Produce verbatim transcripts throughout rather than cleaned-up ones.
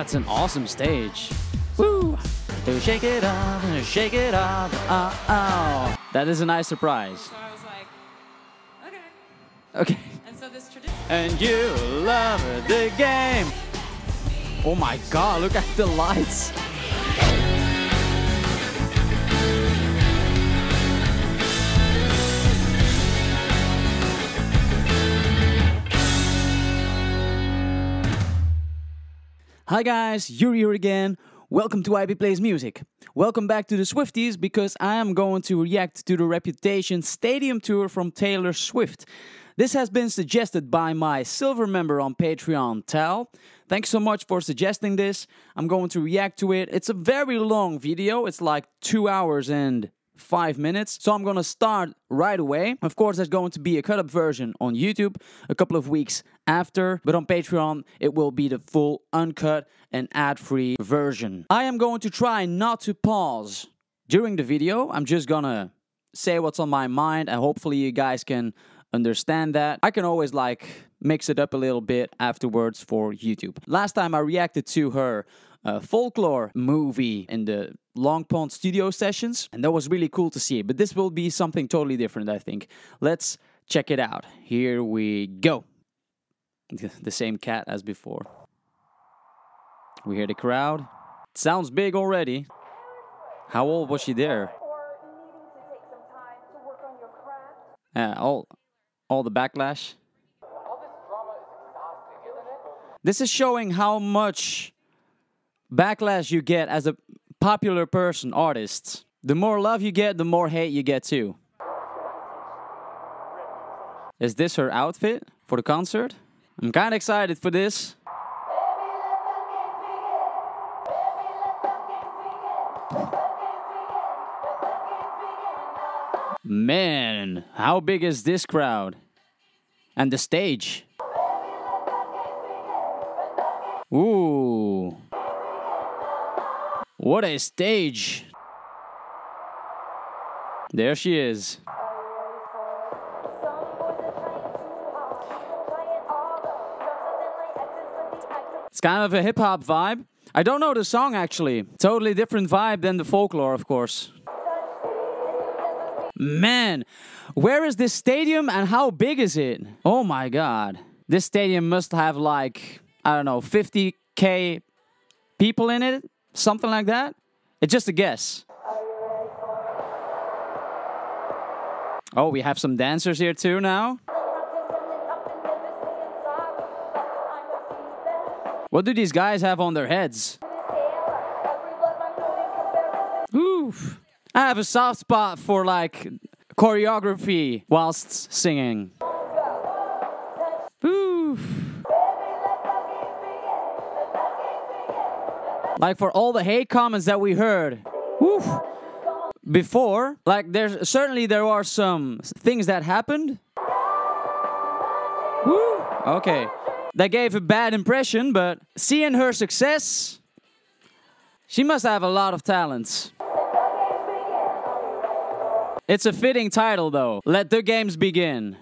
That's an awesome stage. Woo! Shake it off, shake it off, oh, oh. That is a nice surprise. So I was like, okay. Okay. And so this tradition. And you love the game. Oh my God, look at the lights. Hi guys, Yuri here again. Welcome to I B Plays Music. Welcome back to the Swifties, because I am going to react to the Reputation Stadium Tour from Taylor Swift. This has been suggested by my silver member on Patreon, Tal. Thanks so much for suggesting this. I'm going to react to it. It's a very long video. It's like two hours and five minutes. So I'm gonna start right away. Of course, there's going to be a cut-up version on YouTube a couple of weeks after, but on Patreon, it will be the full, uncut, and ad-free version. I am going to try not to pause during the video. I'm just gonna say what's on my mind, and hopefully you guys can understand that. I can always, like, mix it up a little bit afterwards for YouTube. Last time I reacted to her Uh, Folklore movie in the Long Pond Studio Sessions, and that was really cool to see, but this will be something totally different, I think. Let's check it out. Here we go. The same cat as before. We hear the crowd. It sounds big already. How old was she there? Uh, all, all the backlash. This is showing how much backlash you get as a popular person, artist. The more love you get, the more hate you get too. Is this her outfit for the concert? I'm kind of excited for this. Man, how big is this crowd? And the stage. Ooh. What a stage. There she is. It's kind of a hip-hop vibe. I don't know the song, actually. Totally different vibe than the Folklore, of course. Man, where is this stadium and how big is it? Oh my God. This stadium must have like, I don't know, fifty K people in it. Something like that? It's just a guess. Oh, we have some dancers here too now. What do these guys have on their heads? Oof. I have a soft spot for like choreography whilst singing. Oof. Like, for all the hate comments that we heard woof, before, like, there's certainly there are some things that happened. Woo, okay, that gave a bad impression, but seeing her success, she must have a lot of talents. It's a fitting title, though. Let the games begin.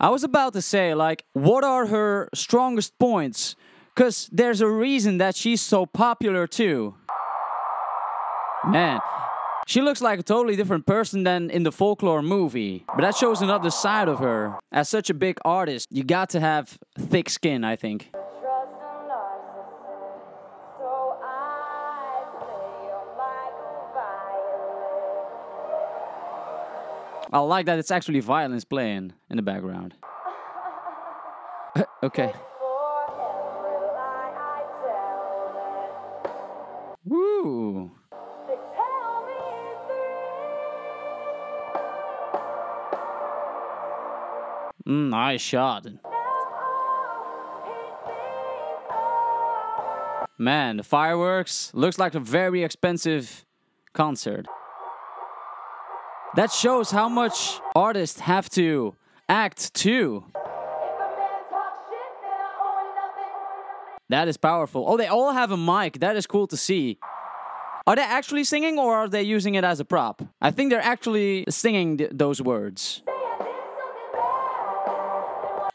I was about to say, like, what are her strongest points? Because there's a reason that she's so popular too. Man, she looks like a totally different person than in the Folklore movie. But that shows another side of her. As such a big artist, you got to have thick skin, I think. I like that it's actually violins playing in the background. Okay. Woo! Mm, nice shot. Man, the fireworks. Looks like a very expensive concert. That shows how much artists have to act too. That is powerful. Oh, they all have a mic. That is cool to see. Are they actually singing, or are they using it as a prop? I think they're actually singing th those words.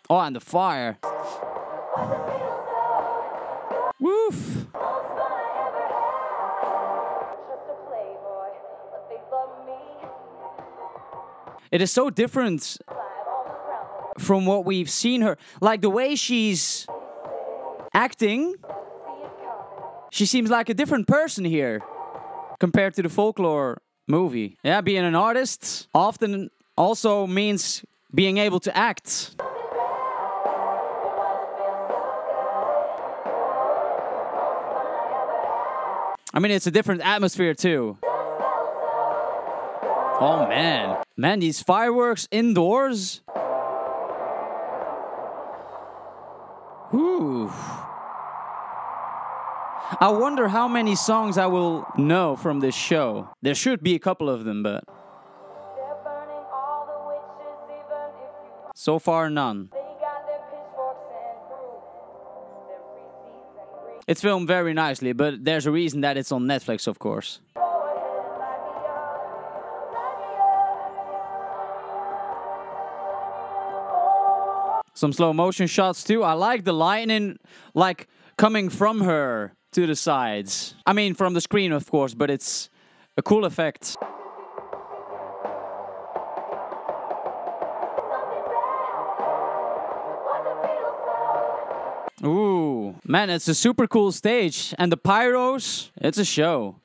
Oh, and the fire. Woof. It is so different from what we've seen her. Like the way she's acting, she seems like a different person here compared to the Folklore movie. Yeah, being an artist often also means being able to act. I mean, it's a different atmosphere too. Oh man. Man, these fireworks indoors. Whew. I wonder how many songs I will know from this show. There should be a couple of them, but so far none. It's filmed very nicely, but there's a reason that it's on Netflix, of course. Some slow motion shots too. I like the lightning, like, coming from her to the sides. I mean, from the screen, of course, but it's a cool effect. Ooh, man, it's a super cool stage. And the pyros, it's a show.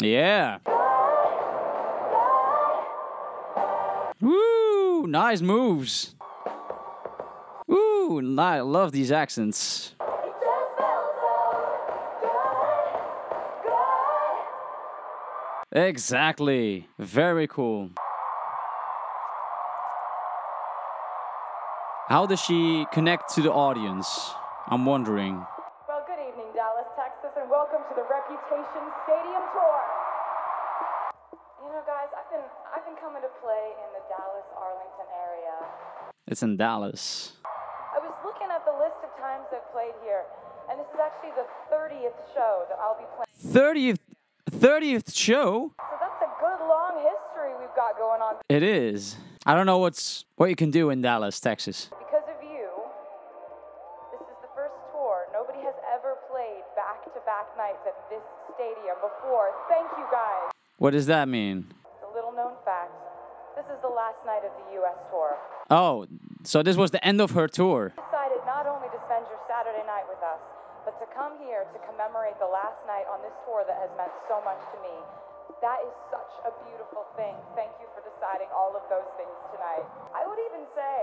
Yeah. Woo, nice moves. Woo, I love these accents. Exactly. Very cool. How does she connect to the audience? I'm wondering. Well, good evening, Dallas, Texas, and welcome to the Reputation Stadium Tour. You know, guys, I've been, I've been coming to play in the Dallas, Arlington area. It's in Dallas. I was looking at the list of times I've played here, and this is actually the thirtieth show that I'll be playing. thirtieth, thirtieth show? So that's a good long history we've got going on. It is. I don't know what's what you can do in Dallas, Texas. Because of you, this is the first tour. Nobody has ever played back-to-back nights at this stadium before. Thank you, guys. What does that mean? A little known fact. This is the last night of the U S tour. Oh, so this was the end of her tour. You decided not only to spend your Saturday night with us, but to come here to commemorate the last night on this tour that has meant so much to me. That is such a beautiful thing. Thank you for deciding all of those things tonight. I would even say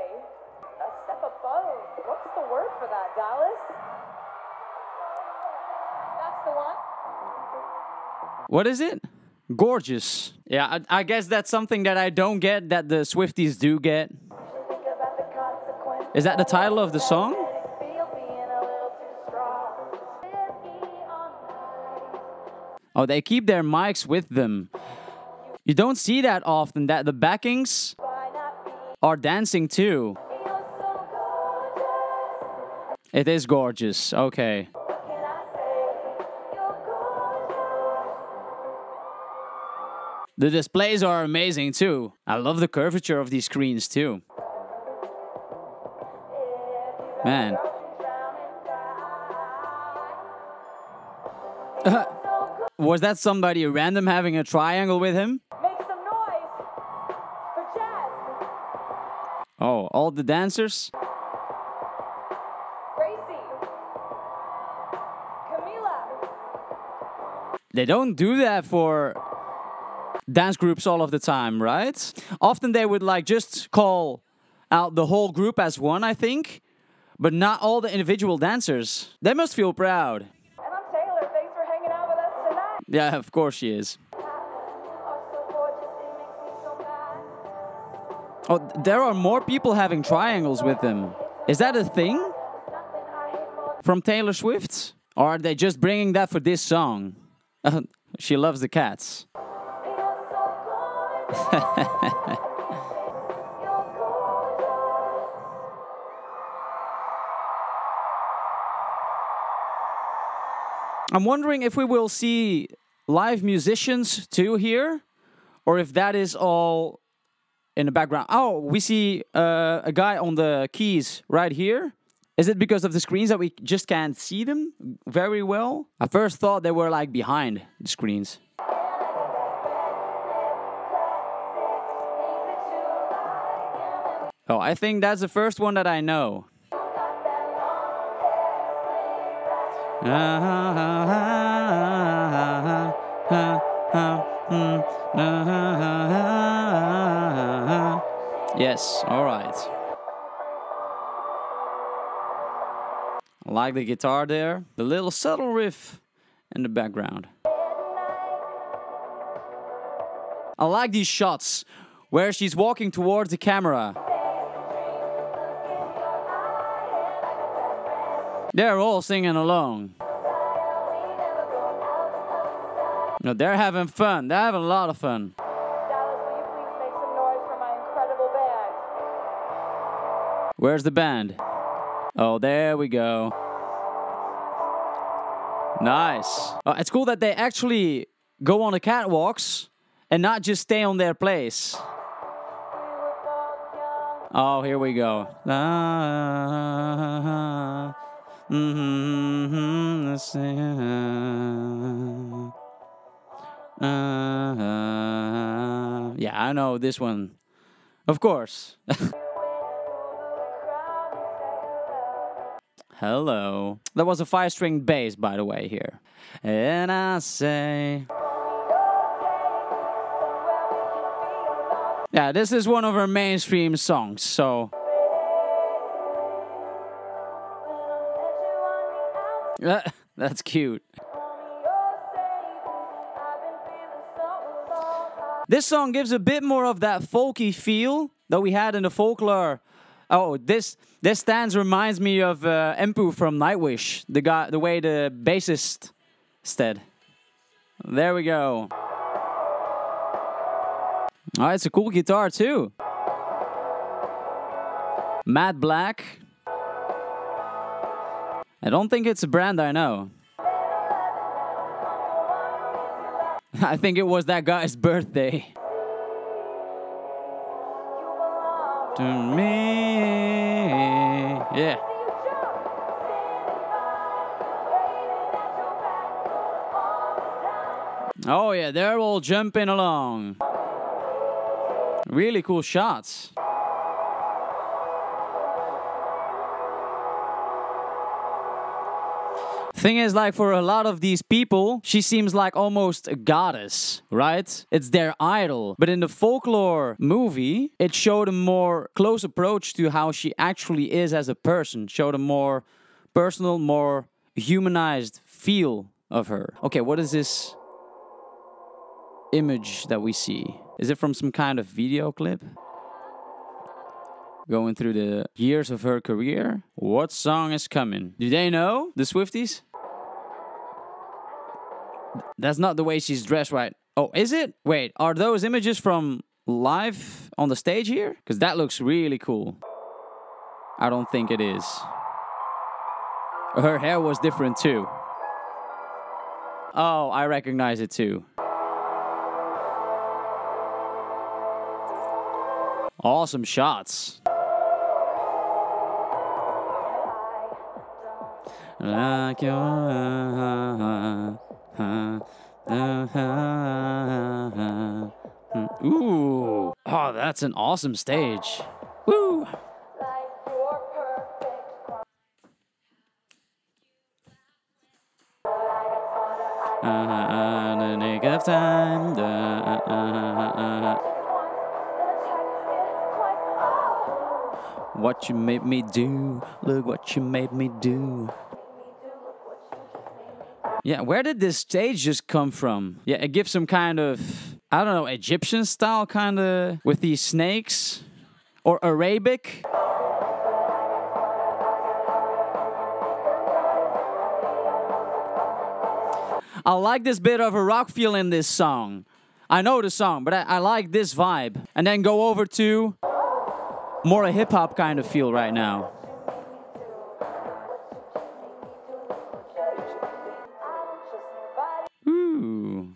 a step above. What's the word for that, Dallas? That's the one. What is it? Gorgeous. Yeah, I, I guess that's something that I don't get that the Swifties do get. Is that the title of the song? Oh, they keep their mics with them. You don't see that often, that the backings are dancing too. It is gorgeous. Okay. The displays are amazing too. I love the curvature of these screens too. Man. Uh, was that somebody random having a triangle with him? Make some noise for jazz. Oh, all the dancers? Gracie. Camila. They don't do that for dance groups all of the time, right? Often they would like just call out the whole group as one, I think, but not all the individual dancers. They must feel proud. And I'm Taylor. Thanks for hanging out with us tonight. Yeah, of course she is. Oh, there are more people having triangles with them. Is that a thing from Taylor Swift? Or are they just bringing that for this song? She loves the cats. I'm wondering if we will see live musicians too here, or if that is all in the background. Oh, we see uh, a guy on the keys right here. Is it because of the screens that we just can't see them very well? I first thought they were like behind the screens. Oh, I think that's the first one that I know. Yes, all right. I like the guitar there, the little subtle riff in the background. I like these shots where she's walking towards the camera. They're all singing along. No, they're having fun. They're having a lot of fun. Dallas, will you please make some noise for my incredible band? Where's the band? Oh, there we go. Nice. Uh, it's cool that they actually go on the catwalks and not just stay on their place. Oh, here we go. Ah, Mm-hmm, let's uh, uh, yeah, I know this one. Of course. Hello. That was a five string bass, by the way, here. And I say... Yeah, this is one of her mainstream songs, so... That's cute. This song gives a bit more of that folky feel that we had in the Folklore. Oh, this this stance reminds me of uh, Empu from Nightwish. The guy, the way the bassist said. There we go. Oh, it's a cool guitar too. Matte black. I don't think it's a brand I know. I think it was that guy's birthday. To me. Yeah. Oh yeah, they're all jumping along. Really cool shots. Thing is, like, for a lot of these people, she seems like almost a goddess, right? It's their idol. But in the Folklore movie, it showed a more close approach to how she actually is as a person. Showed a more personal, more humanized feel of her. Okay, what is this image that we see? Is it from some kind of video clip? Going through the years of her career. What song is coming? Do they know? The Swifties? That's not the way she's dressed, right? Oh, is it? Wait, are those images from live on the stage here? Because that looks really cool. I don't think it is. Her hair was different too. Oh, I recognize it too. Awesome shots. Like your uh, uh, uh, uh, uh, uh. Ooh. Oh, that's an awesome stage. Woo. Uh, uh, the nick of time. The, uh, uh, uh, uh. What you made me do, look what you made me do. Yeah, where did this stage just come from? Yeah, it gives some kind of, I don't know, Egyptian style kind of, with these snakes, or Arabic. I like this bit of a rock feel in this song. I know the song, but I, I like this vibe. And then go over to... more a hip-hop kind of feel right now. Ooh.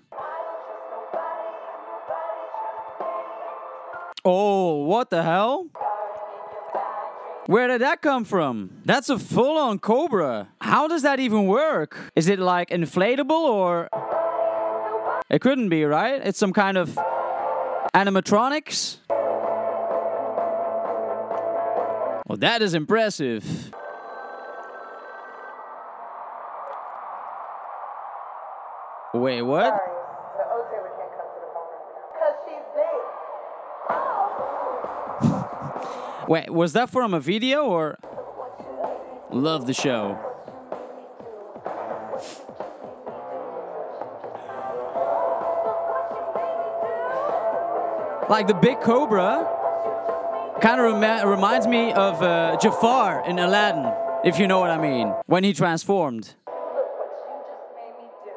Oh, what the hell? Where did that come from? That's a full-on cobra. How does that even work? Is it like inflatable or... It couldn't be, right? It's some kind of animatronics? Well, that is impressive. Wait, what? Wait, was that from a video or? Love the show. Like the big cobra kind of rem reminds me of uh, Jafar in Aladdin, if you know what I mean, when he transformed. Look what you just made me do.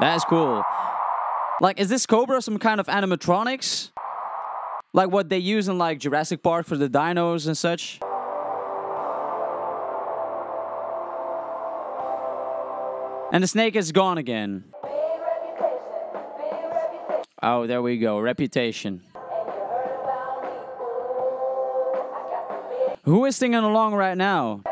That's cool. Like, is this cobra some kind of animatronics? Like what they use in like Jurassic Park for the dinos and such. And the snake is gone again. Big reputation, big reputation. Oh, there we go, reputation. Who is singing along right now?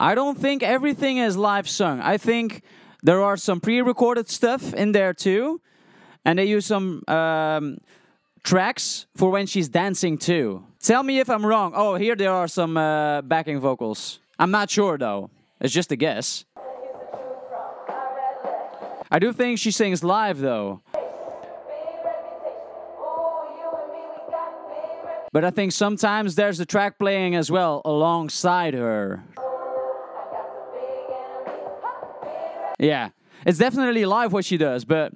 I don't think everything is live sung. I think there are some pre-recorded stuff in there too. And they use some um, tracks for when she's dancing too. Tell me if I'm wrong. Oh, here there are some uh, backing vocals. I'm not sure though. It's just a guess. I do think she sings live though. But I think sometimes there's a track playing as well alongside her. Yeah, it's definitely live what she does, but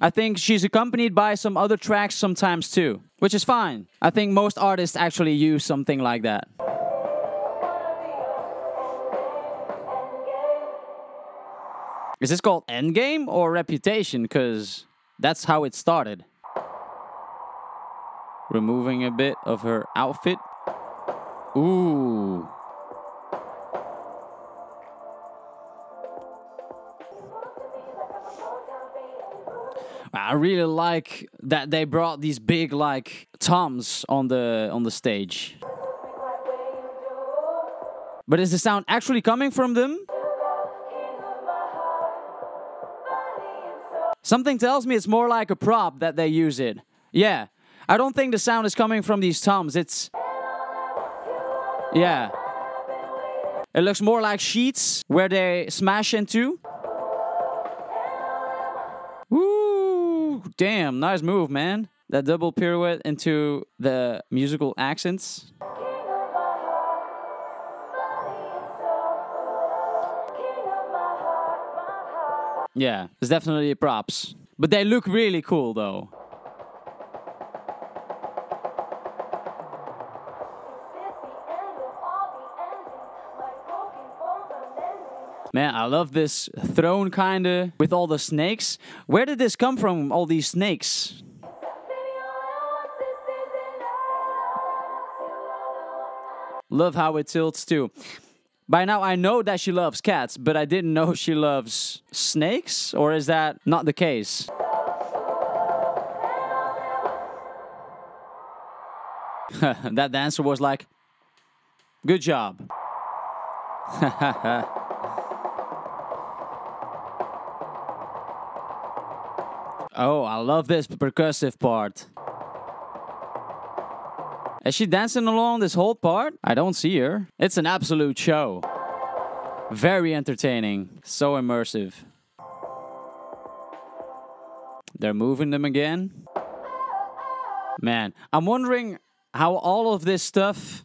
I think she's accompanied by some other tracks sometimes too, which is fine. I think most artists actually use something like that. Is this called Endgame or Reputation? Because that's how it started. Removing a bit of her outfit. Ooh. I really like that they brought these big like toms on the on the stage. But is the sound actually coming from them? Something tells me it's more like a prop that they use it. Yeah. I don't think the sound is coming from these toms. It's yeah. It looks more like sheets where they smash into. Damn, nice move, man. That double pirouette into the musical accents. Yeah, it's definitely props. But they look really cool, though. Man, I love this throne kinda with all the snakes. Where did this come from, all these snakes? Love how it tilts too. By now I know that she loves cats, but I didn't know she loves snakes, or is that not the case? That dancer was like, good job. Hahaha. Oh, I love this percussive part. Is she dancing along this whole part? I don't see her. It's an absolute show. Very entertaining. So immersive. They're moving them again. Man, I'm wondering how all of this stuff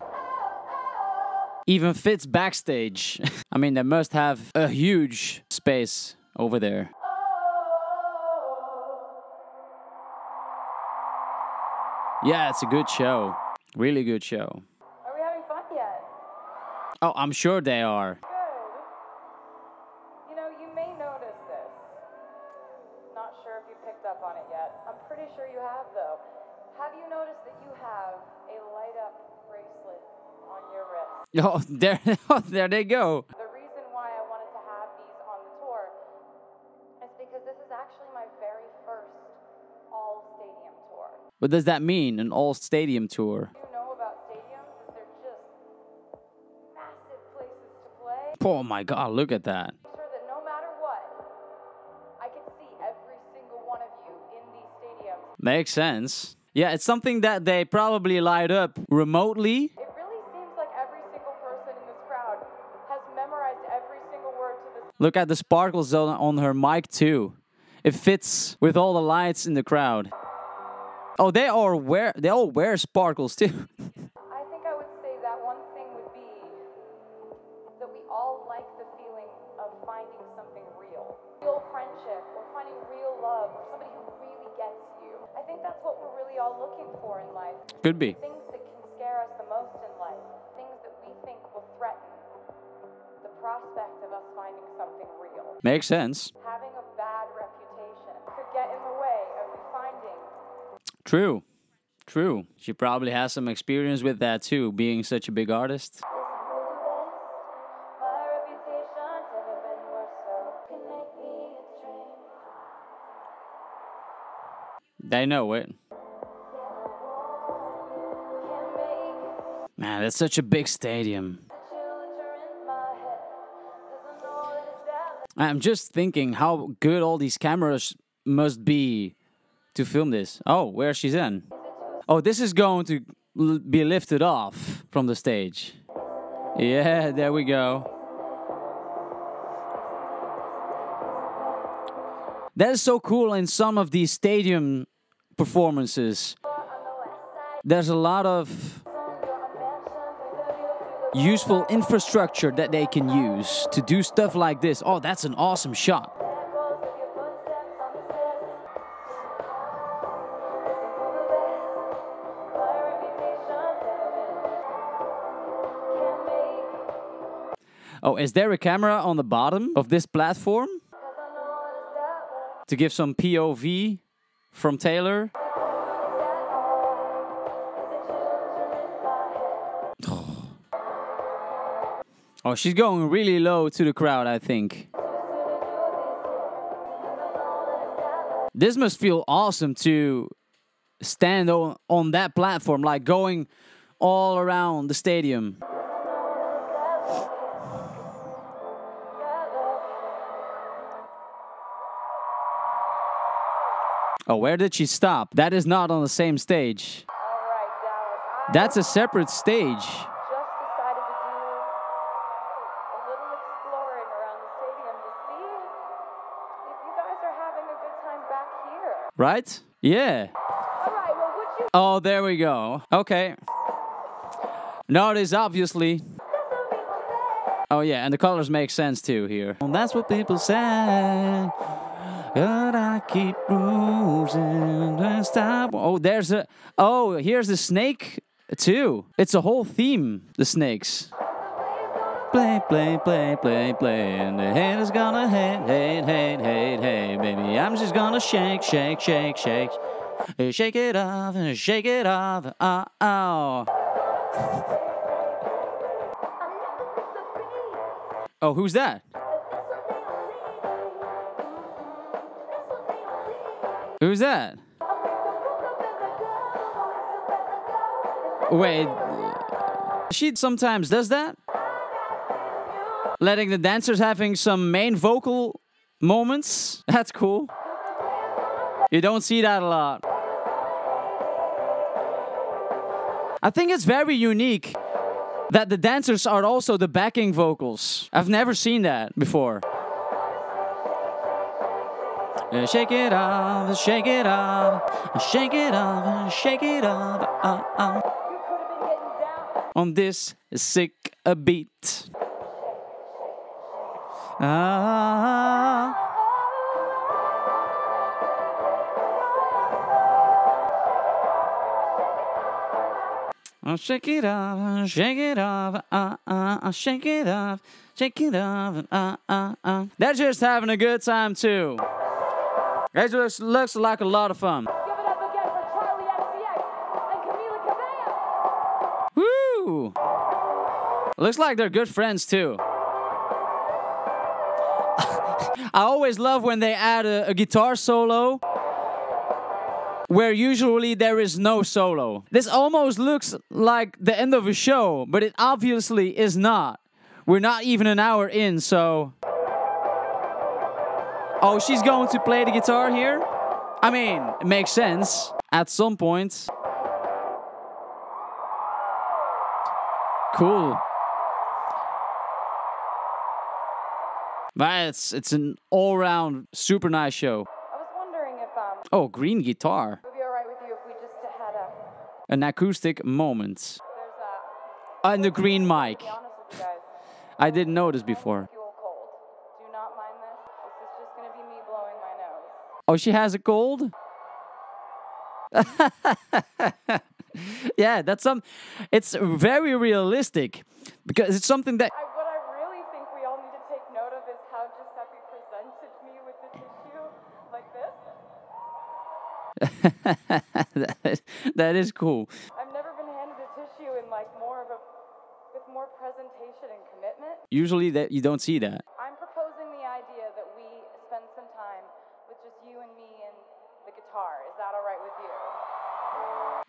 even fits backstage. I mean, they must have a huge space over there. Yeah, it's a good show. Really good show. Are we having fun yet? Oh, I'm sure they are. Good. You know, you may notice this. Not sure if you picked up on it yet. I'm pretty sure you have, though. Have you noticed that you have a light-up bracelet on your wrist? Oh, there, oh, there they go. The reason What does that mean, an all-stadium tour? You know about stadiums, they're just massive places to play. Oh my God, look at that. I'm sure that no matter what, I can see every single one of you in these stadiums. Makes sense. Yeah, it's something that they probably light up remotely. It really seems like every single person in this crowd has memorized every single word to this. Look at the sparkles on her mic too. It fits with all the lights in the crowd. Oh, they all wear, they all wear sparkles too. I think I would say that one thing would be that we all like the feeling of finding something real. Real friendship, or finding real love, or somebody who really gets you. I think that's what we're really all looking for in life. Could be. Things that can scare us the most in life. Things that we think will threaten the prospect of us finding something real. Makes sense. Having a bad reputation could get in the way of you finding. True, true. She probably has some experience with that too, being such a big artist. They know it. Man, that's such a big stadium. I'm just thinking how good all these cameras must be to film this. Oh, where she's in. Oh, this is going to l be lifted off from the stage. Yeah, there we go. That is so cool in some of these stadium performances. There's a lot of useful infrastructure that they can use to do stuff like this. Oh, that's an awesome shot. Oh, is there a camera on the bottom of this platform? To give some P O V from Taylor. Oh, she's going really low to the crowd, I think. This must feel awesome to stand on, on that platform, like going all around the stadium. Oh, where did she stop? That is not on the same stage. All right, Dallas. That's a separate stage. Just decided to do a little exploring around the stadium to see if you guys are having a good time back here. Right? Yeah. All right, well, would you... Oh, there we go. Okay. Notice, obviously. Oh, yeah, and the colors make sense, too, here. Well, that's what people say. But I keep losing and stop. Oh, there's a... Oh, here's the snake, too. It's a whole theme, the snakes. Play, play, play, play, play. And the head is gonna hate, hate, hate, hate, hate. Baby, I'm just gonna shake, shake, shake, shake. Shake it off, shake it off. Uh, oh. Oh, who's that? Who's that? Wait. She sometimes does that? Letting the dancers having some main vocal moments? That's cool. You don't see that a lot. I think it's very unique that the dancers are also the backing vocals. I've never seen that before. Shake it off, shake it off, shake it off, shake it off. Uh, uh. On this sick a beat. Uh. Shake it off, shake it off, uh, uh, shake it off, shake it off, uh, uh, uh. They're just having a good time too. It just looks like a lot of fun. Give it up again for Charli X C X and Camila Cabello. Woo! Looks like they're good friends too. I always love when they add a, a guitar solo where usually there is no solo. This almost looks like the end of a show, but it obviously is not. We're not even an hour in, so... Oh, she's going to play the guitar here? I mean, it makes sense at some point. Cool. But it's, it's an all-round super nice show. I was wondering if um oh, green guitar. Would be all right with you if we just had a an acoustic moment. There's a and the green mic. I didn't know this before. Do not mind this. This is just going to be me blowing my nose. Oh, she has a cold? Yeah, that's some it's very realistic because it's something that I, what I really think we all need to take note of is how Giuseppe presented me with the tissue like this. that, is, that is cool. I've never been handed a tissue in like more of a with more presentation and commitment. Usually that you don't see that. I'm proposing the idea that we spend some time with just you and me and the guitar. Is that all right with you?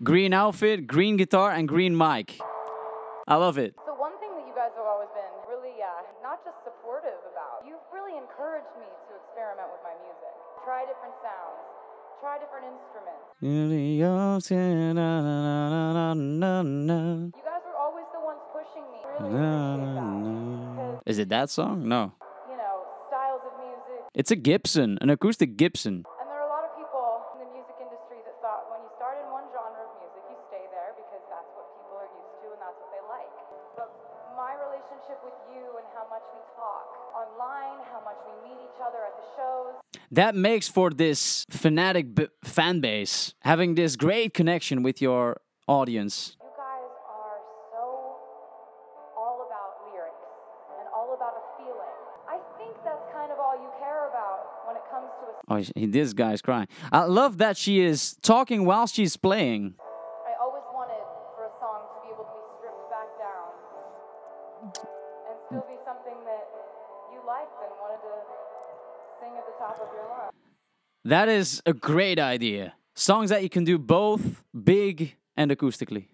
Green outfit, green guitar, and green mic. I love it. So one thing that you guys have always been really uh, not just supportive about, you've really encouraged me to experiment with my music. Try different sounds. Try different instruments. You guys were always the ones pushing me. Really Is it that song? No. You know, styles of music. It's a Gibson, an acoustic Gibson. That makes for this fanatic b fan base, having this great connection with your audience. You guys are so all about lyrics and all about a feeling. I think that's kind of all you care about when it comes to a... Oh, this guy's crying. I love that she is talking while she's playing. I always wanted for a song to be able to be stripped back down and still be something that you liked and wanted to... Thing at the top of your lungs. That is a great idea. Songs that you can do both big and acoustically.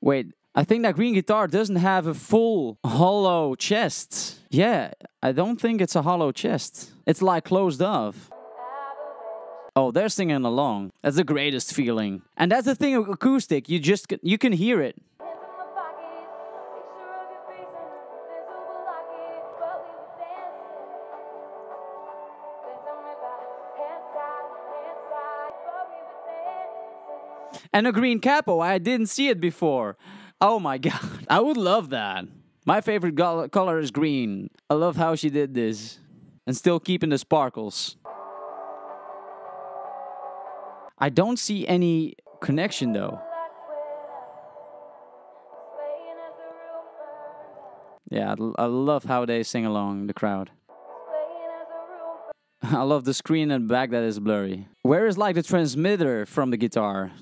Wait, I think that green guitar doesn't have a full hollow chest. Yeah, I don't think it's a hollow chest. It's like closed off. Oh, they're singing along. That's the greatest feeling. And that's the thing of acoustic. You just, you can hear it. And a green capo. I didn't see it before. Oh my God. I would love that. My favorite color is green. I love how she did this. And still keeping the sparkles. I don't see any connection though. Yeah, I love how they sing along, the crowd. I love the screen and back that is blurry. Where is like the transmitter from the guitar?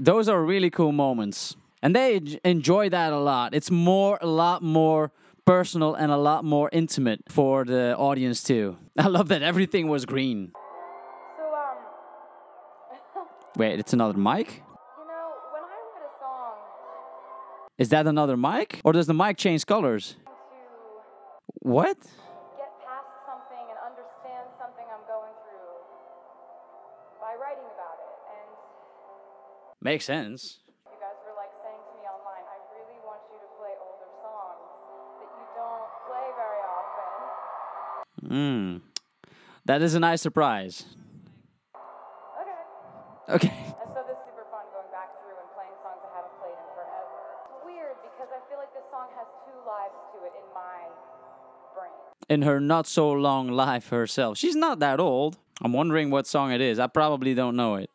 Those are really cool moments. And they enjoy that a lot. It's more, a lot more personal and a lot more intimate for the audience too. I love that everything was green. So, um... Wait, it's another mic? You know, when I look at a song... Is that another mic? Or does the mic change colors? To what? Get past something and understand something I'm going through by writing about it. And... Makes sense. You guys were like saying to me online, I really want you to play older songs that you don't play very often. Mmm. That is a nice surprise. Okay. Okay. And so this is super fun going back through and playing songs I haven't played in forever. It's weird because I feel like this song has two lives to it in my brain. In her not so long life herself. She's not that old. I'm wondering what song it is. I probably don't know it.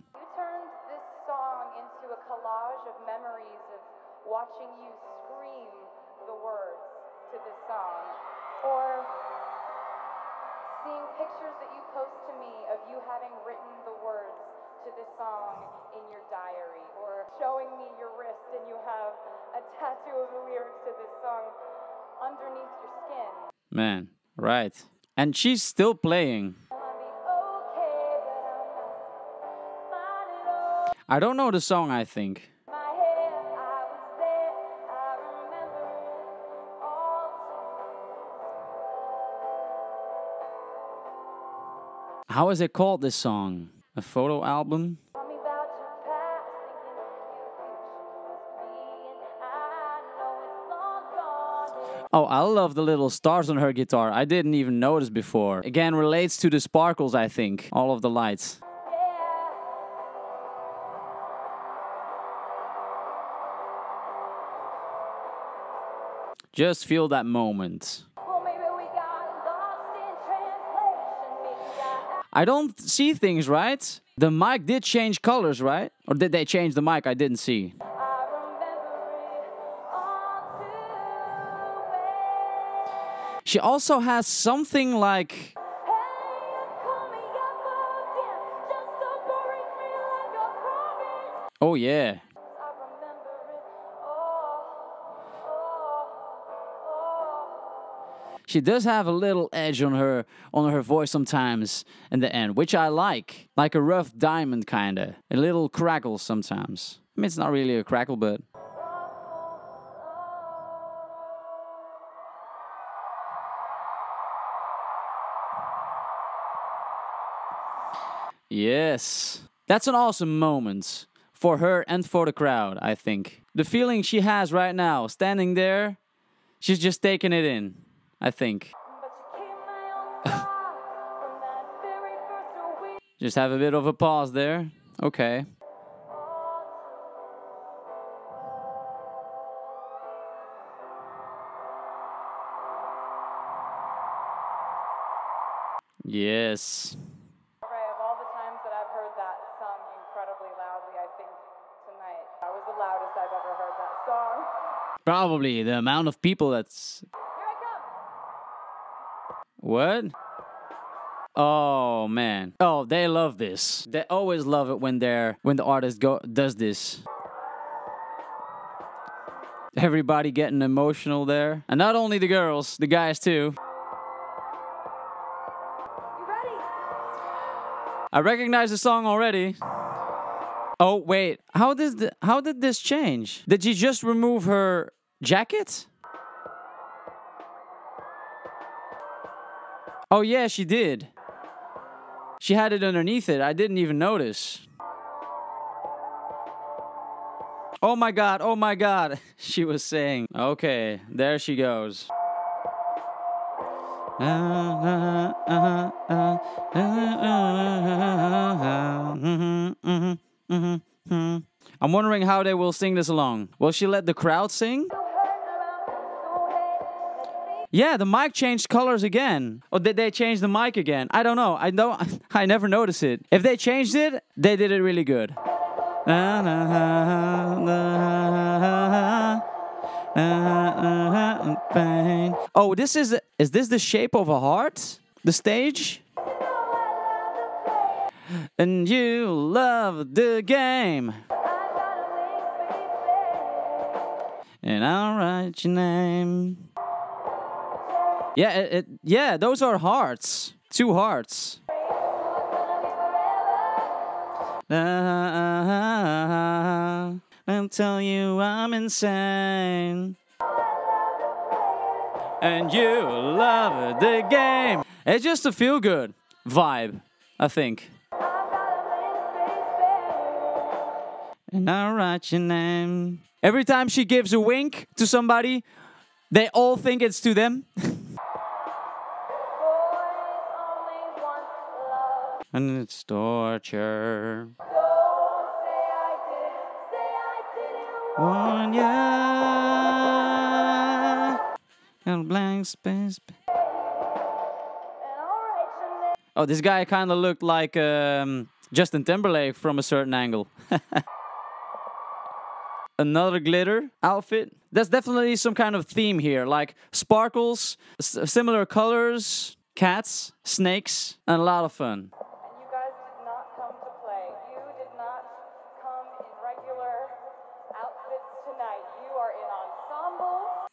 Watching you scream the words to this song or seeing pictures that you post to me of you having written the words to this song in your diary, or showing me your wrist and you have a tattoo of the lyrics to this song underneath your skin. Man, right. And she's still playing. I don't know the song, I think. How is it called, this song? A photo album? Oh, I love the little stars on her guitar. I didn't even notice before. Again, relates to the sparkles, I think. All of the lights. Just feel that moment. I don't see things, right? The mic did change colors, right? Or did they change the mic? I didn't see. She also has something like... Oh yeah. She does have a little edge on her on her voice sometimes in the end, which I like. Like a rough diamond, kinda. A little crackle sometimes. I mean, it's not really a crackle, but... Yes. That's an awesome moment. For her and for the crowd, I think. The feeling she has right now, standing there, she's just taking it in. I think. Just have a bit of a pause there. Okay. Yes. All right, of all the times that I've heard that song incredibly loudly, I think tonight that was the loudest I've ever heard that song. Probably the amount of people that's... What? Oh man. Oh, they love this. They always love it when they're when the artist go does this. Everybody getting emotional there. And not only the girls, the guys too. You ready? I recognize the song already. Oh wait, how did the, how did this change? Did she just remove her jacket? Oh yeah, she did. She had it underneath it. I didn't even notice. Oh my god, oh my god, she was saying. Okay, there she goes. I'm wondering how they will sing this along. Will she let the crowd sing? Yeah, the mic changed colors again. Or did they change the mic again? I don't know. I don't. I never noticed it. If they changed it, they did it really good. Oh, this is... Is this the shape of a heart? The stage? And you love the game. And I'll write your name. Yeah, it, it, yeah, those are hearts. Two hearts. I'll tell you I'm insane. And you love the game. It's just a feel-good vibe, I think. And I'll write your name. Every time she gives a wink to somebody, they all think it's to them. And it's torture. Don't say I didn't, say I didn't want ya. And blank space. Oh, this guy kind of looked like um, Justin Timberlake from a certain angle. another glitter outfit. That's definitely some kind of theme here, like sparkles, s similar colors, cats, snakes, and a lot of fun.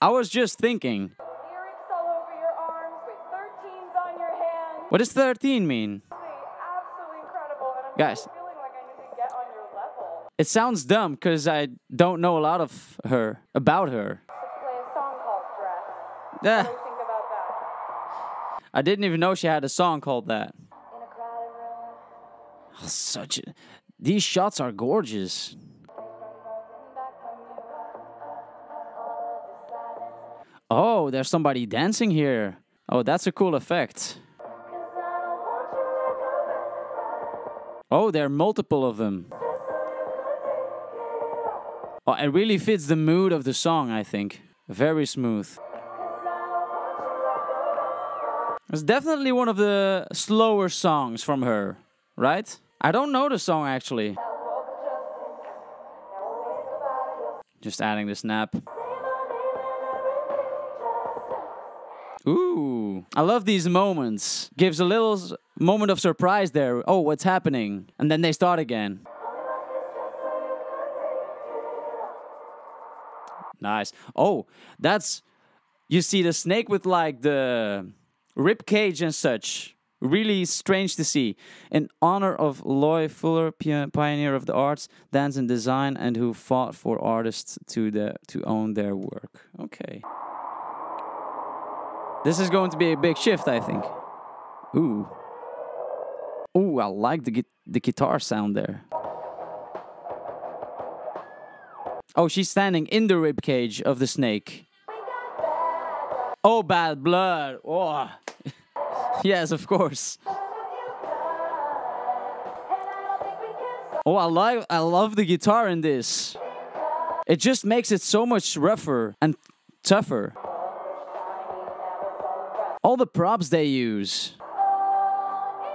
I was just thinking. Lyrics all over your arms with thirteens on your hands. What does thirteen mean? Absolutely incredible. And I'm Guys. Really feeling like I need to get on your level. It sounds dumb because I don't know a lot of her about her. To play a song called Dress. Yeah. What do you think about that? I didn't even know she had a song called that. In a crowded room. Oh, such a... These shots are gorgeous. Oh, there's somebody dancing here. Oh, that's a cool effect. Oh, there are multiple of them. Oh, it really fits the mood of the song, I think. Very smooth. It's definitely one of the slower songs from her, right? I don't know the song, actually. Just adding the snap. Ooh, I love these moments. Gives a little moment of surprise there. Oh, what's happening? And then they start again. Nice. Oh, that's... You see the snake with like the rib cage and such. Really strange to see. In honor of Loïe Fuller, pioneer of the arts, dance and design, and who fought for artists to, the, to own their work. Okay. This is going to be a big shift, I think. Ooh. Ooh, I like the, the guitar sound there. Oh, she's standing in the ribcage of the snake. Oh, bad blood. Oh. Yes, of course. Oh, I like, I love the guitar in this. It just makes it so much rougher and tougher. All the props they use. Oh,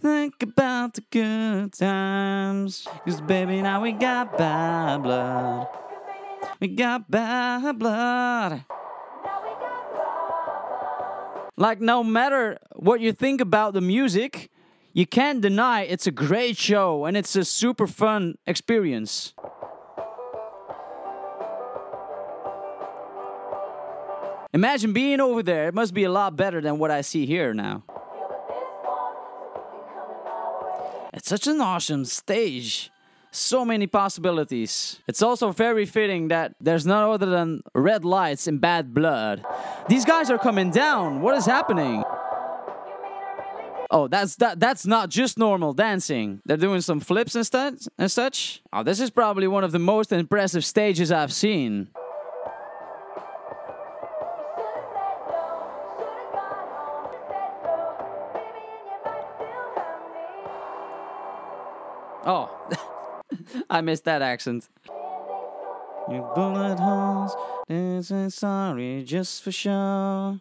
think about the good times. Cause baby now we got bad blood. We got bad blood. Now we got blood. Like no matter what you think about the music, you can't deny it's a great show and it's a super fun experience. Imagine being over there. It must be a lot better than what I see here now. It's such an awesome stage. So many possibilities. It's also very fitting that there's none other than red lights and bad blood. These guys are coming down. What is happening? Oh, that's that. That's not just normal dancing. They're doing some flips and, stu and such. Oh, this is probably one of the most impressive stages I've seen. Oh, I missed that accent. Your bullet holes, this is sorry just for show.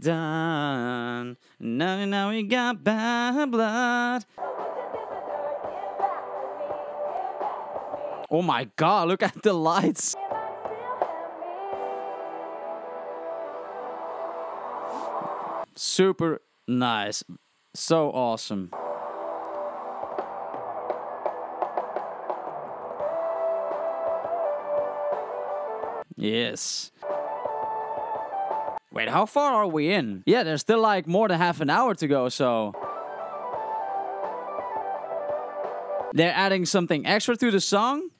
Done. Now, now we got bad blood. Oh my God, look at the lights. Super nice. So awesome. Yes. Wait, how far are we in? Yeah, there's still like more than half an hour to go, so... They're adding something extra to the song?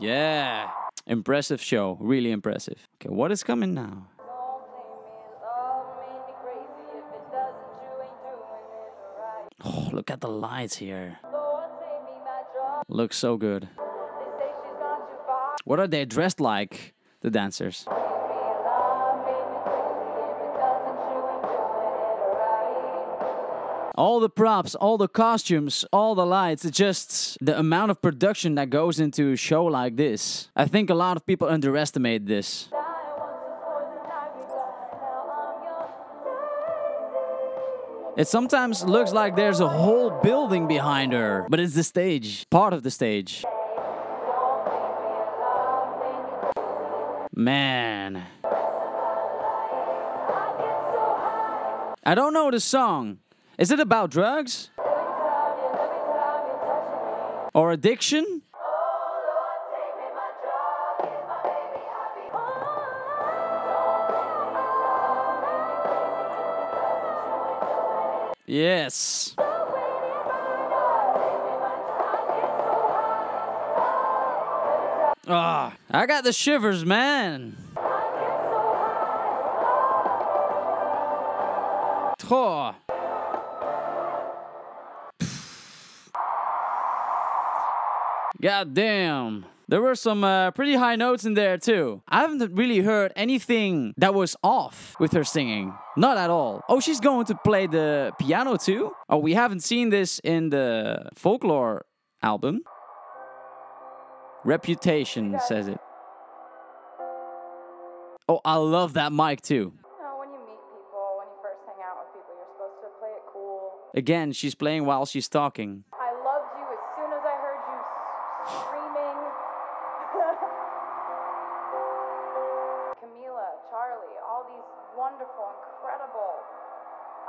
Yeah, impressive show, really impressive. Okay, what is coming now? Oh, look at the lights here. Looks so good. What are they dressed like, the dancers? all the props, all the costumes, all the lights, it's just the amount of production that goes into a show like this. I think a lot of people underestimate this. It sometimes looks like there's a whole building behind her, but it's the stage, part of the stage. Man. I don't know the song. Is it about drugs? Or addiction? Yes. Ah, oh, I got the shivers, man. Oh. God damn. There were some uh, pretty high notes in there too. I haven't really heard anything that was off with her singing. Not at all. Oh, she's going to play the piano too? Oh, we haven't seen this in the Folklore album. Reputation says it. Oh, I love that mic too. Again, she's playing while she's talking. I loved you as soon as I heard you screaming. Camila, Charli, all these wonderful, incredible,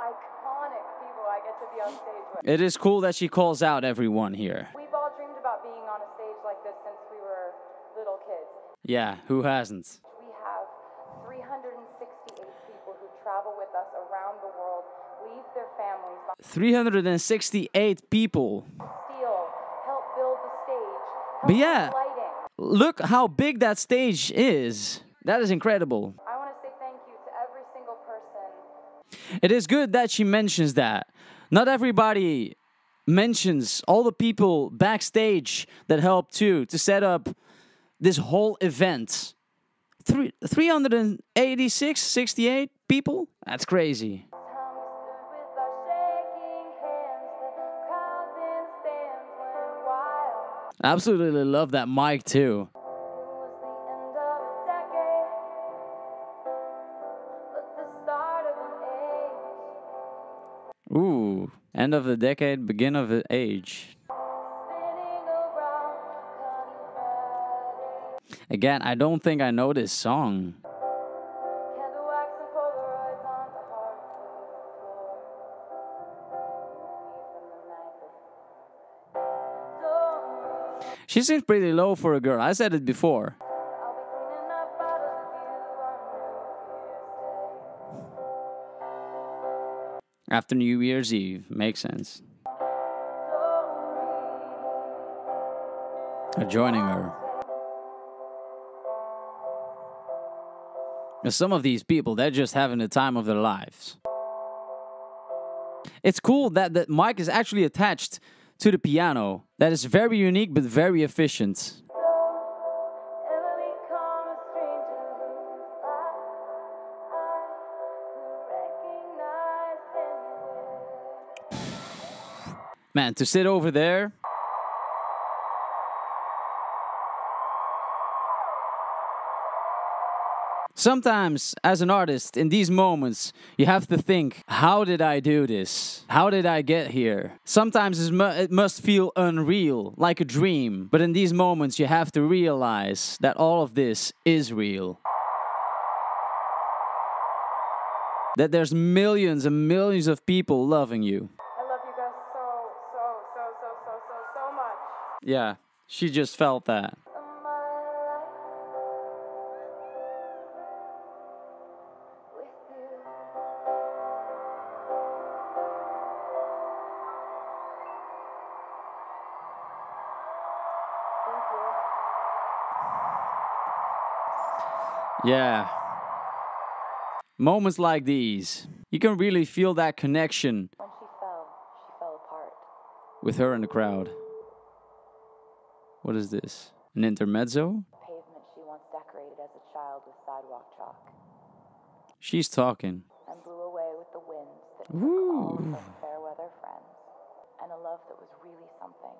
iconic people I get to be on stage with. It is cool that she calls out everyone here. We've all dreamed about being on a stage like this since we were little kids. Yeah, who hasn't? We have three hundred sixty-eight people who travel with us around the world. Leave their families. three hundred sixty-eight people. Steal, help build the stage. Help but yeah, look how big that stage is. That is incredible. I want to say thank you to every single person. It is good that she mentions that. Not everybody mentions all the people backstage that helped too to set up this whole event. Three, three hundred eighty-six, sixty-eight people? That's crazy. Absolutely love that mic too. Ooh, end of the decade, begin of the age. Again, I don't think I know this song. She seems pretty low for a girl. I said it before. After New Year's Eve. Makes sense. Joining her. Some of these people, they're just having the time of their lives. It's cool that the mic is actually attached to the piano. That is very unique but very efficient. Man, to sit over there. Sometimes, as an artist, in these moments, you have to think, how did I do this? How did I get here? Sometimes it must feel unreal, like a dream. But in these moments, you have to realize that all of this is real. That there's millions and millions of people loving you. I love you guys so, so, so, so, so, so, so much. Yeah, she just felt that. Yeah. Moments like these, you can really feel that connection. When she fell, she fell apart. With her in the crowd. What is this? An intermezzo? The pavement she once decorated as a child with sidewalk chalk. She's talking. And blew away with the winds that took all her fair weather friends. love that was really something.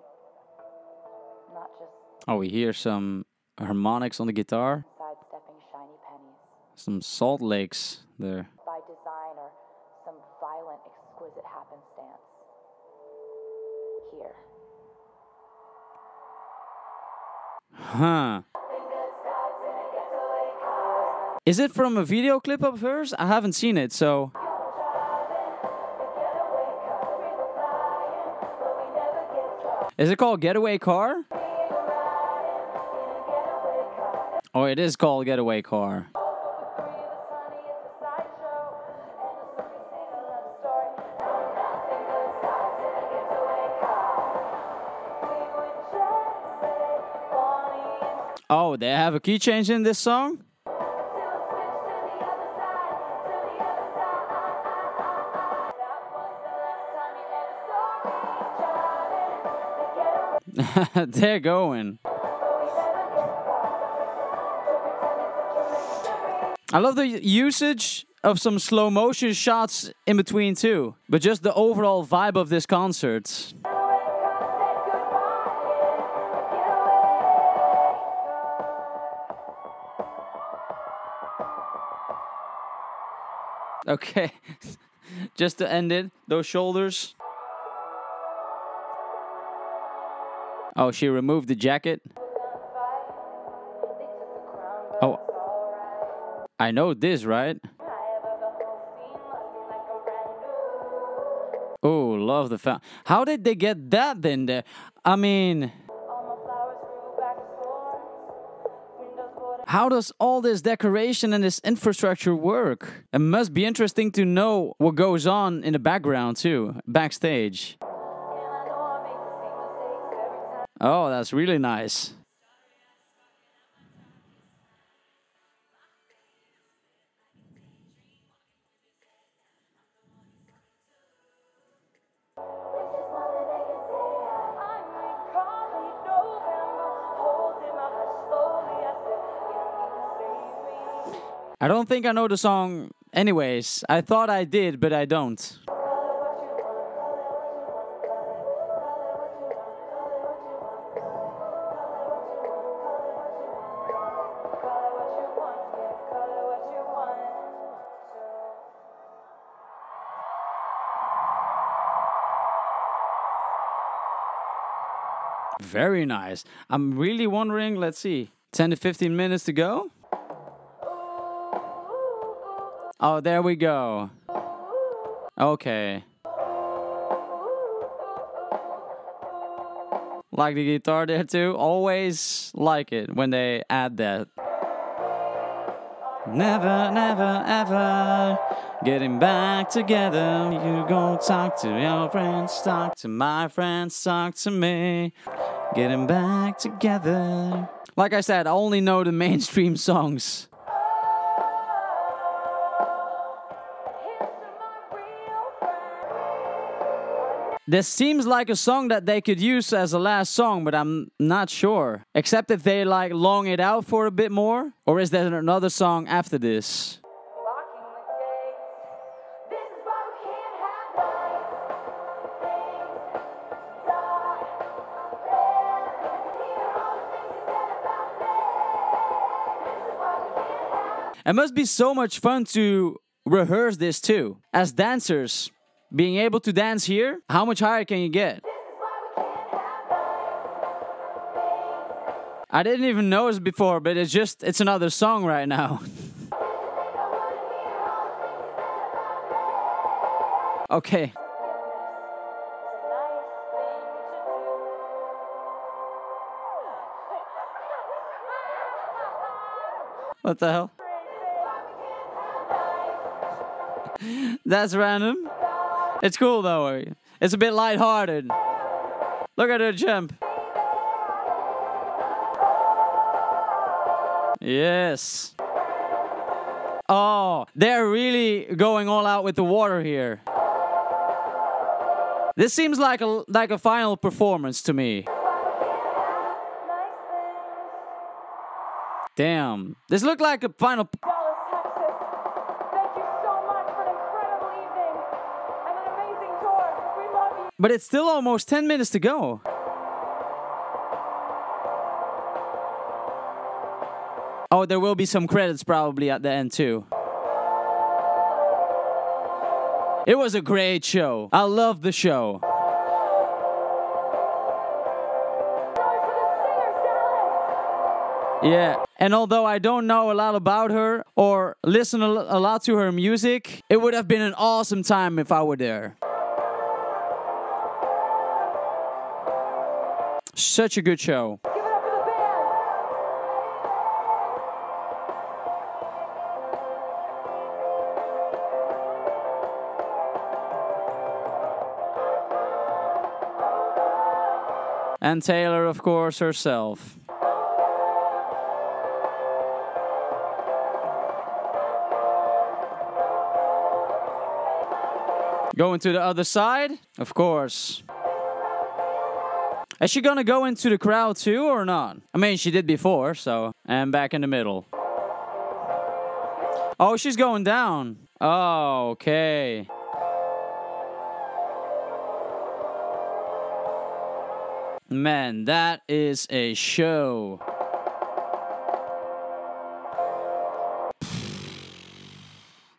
Not just... Oh, we hear some harmonics on the guitar. Sidestepping shiny pennies. Some salt lakes there. By design or some violent, exquisite happenstance. Here. Huh. Is it from a video clip of hers? I haven't seen it, so... Is it called Getaway Car? Oh, it is called Getaway Car. Oh, they have a key change in this song? They're going. I love the usage of some slow motion shots in between too, but just the overall vibe of this concert. Okay, just to end it, those shoulders. Oh, she removed the jacket. Oh, I know this, right? Oh, love the fountain. How did they get that in there? I mean, how does all this decoration and this infrastructure work? It must be interesting to know what goes on in the background too, backstage. Oh, that's really nice. I don't think I know the song anyways. I thought I did, but I don't. Very nice. I'm really wondering, let's see, ten to fifteen minutes to go? Oh, there we go. Okay. Like the guitar there too. Always like it when they add that. Never, never, ever getting back together. You go talk to your friends, talk to my friends, talk to me. Getting back together. Like I said, I only know the mainstream songs. This seems like a song that they could use as a last song, but I'm not sure. Except if they like long it out for a bit more, or is there another song after this? It must be so much fun to rehearse this too. As dancers, being able to dance here, how much higher can you get? I didn't even notice before, but it's just, it's another song right now. Okay. What the hell? That's random. It's cool though. It's a bit lighthearted. Look at her jump. Yes. Oh, they're really going all out with the water here. This seems like a like a final performance to me. Damn. This looked like a final. But it's still almost ten minutes to go. Oh, there will be some credits probably at the end too. It was a great show. I love the show. Yeah, and although I don't know a lot about her or listen a lot to her music, it would have been an awesome time if I were there. Such a good show. Give it up for the band. And Taylor, of course, herself. Going to the other side, of course. Is she gonna go into the crowd too or not? I mean, she did before, so... And back in the middle. Oh, she's going down. Oh, okay. Man, that is a show.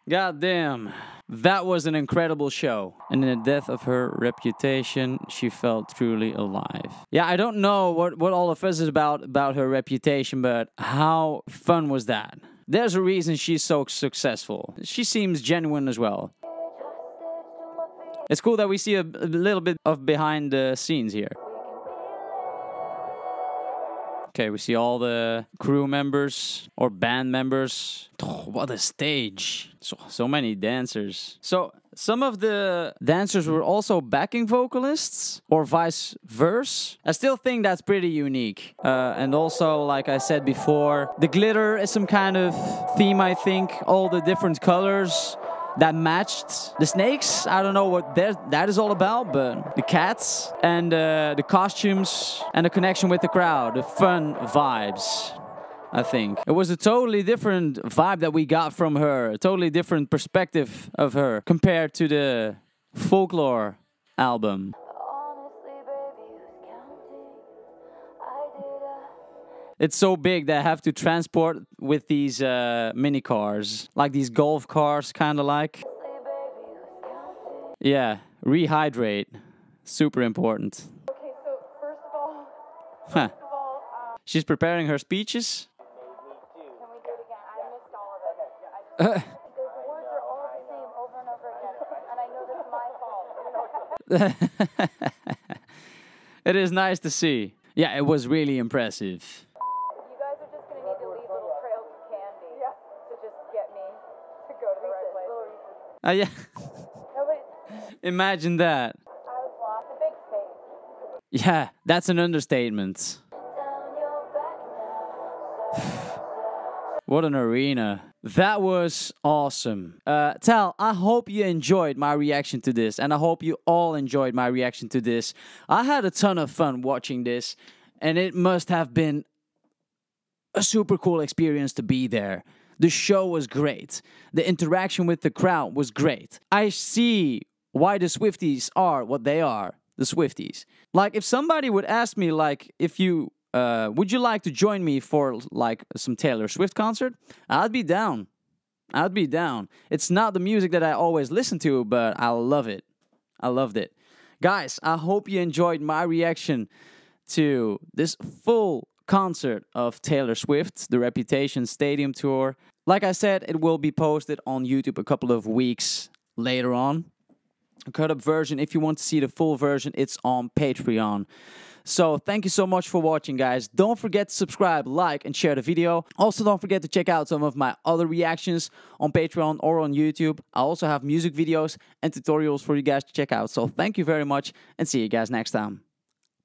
Goddamn. That was an incredible show. And in the death of her reputation, she felt truly alive. Yeah, I don't know what, what all of this is about, about her reputation, but how fun was that? There's a reason she's so successful. She seems genuine as well. It's cool that we see a, a little bit of behind the scenes here. Okay, we see all the crew members or band members. Oh, what a stage. So, so many dancers. So some of the dancers were also backing vocalists or vice versa. I still think that's pretty unique. Uh, and also, like I said before, the glitter is some kind of theme, I think. All the different colors that matched the snakes. I don't know what that is all about, but the cats and uh, the costumes and the connection with the crowd, the fun vibes, I think. It was a totally different vibe that we got from her, a totally different perspective of her compared to the Folklore album. It's so big that I have to transport with these uh, mini cars. Like these golf cars, kind of like. Yeah, rehydrate. Super important. Okay, so first of all... First huh. of all um, she's preparing her speeches. Can we do it again? I missed all of it. I just, uh, the words are all the same over and over again. And I know that's my fault. It is nice to see. Yeah, it was really impressive. Uh, yeah. Imagine that. Yeah, that's an understatement. What an arena. That was awesome. Uh, Tal, I hope you enjoyed my reaction to this. And I hope you all enjoyed my reaction to this. I had a ton of fun watching this. And it must have been a super cool experience to be there. The show was great. The interaction with the crowd was great. I see why the Swifties are what they are. The Swifties. Like, if somebody would ask me, like, if you... Uh, would you like to join me for, like, some Taylor Swift concert? I'd be down. I'd be down. It's not the music that I always listen to, but I love it. I loved it. Guys, I hope you enjoyed my reaction to this full concert of Taylor Swift, the Reputation Stadium Tour. Like I said, it will be posted on YouTube a couple of weeks later on. A cut-up version. If you want to see the full version, it's on Patreon. So thank you so much for watching, guys. Don't forget to subscribe, like, and share the video. Also, don't forget to check out some of my other reactions on Patreon or on YouTube. I also have music videos and tutorials for you guys to check out. So thank you very much, and see you guys next time.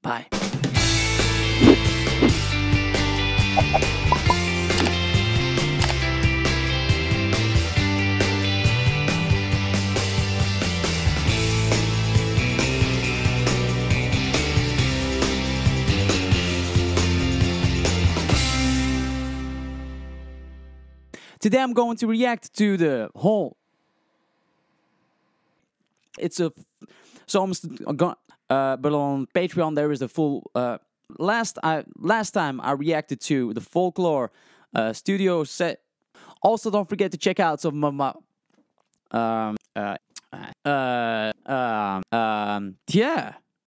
Bye. Today I'm going to react to the whole. It's a. So I'm gonna. Uh, but on Patreon, there is the full... Uh, last I last time I reacted to the Folklore uh, studio set. Also, don't forget to check out some of my... Um, uh, uh, um, um, yeah.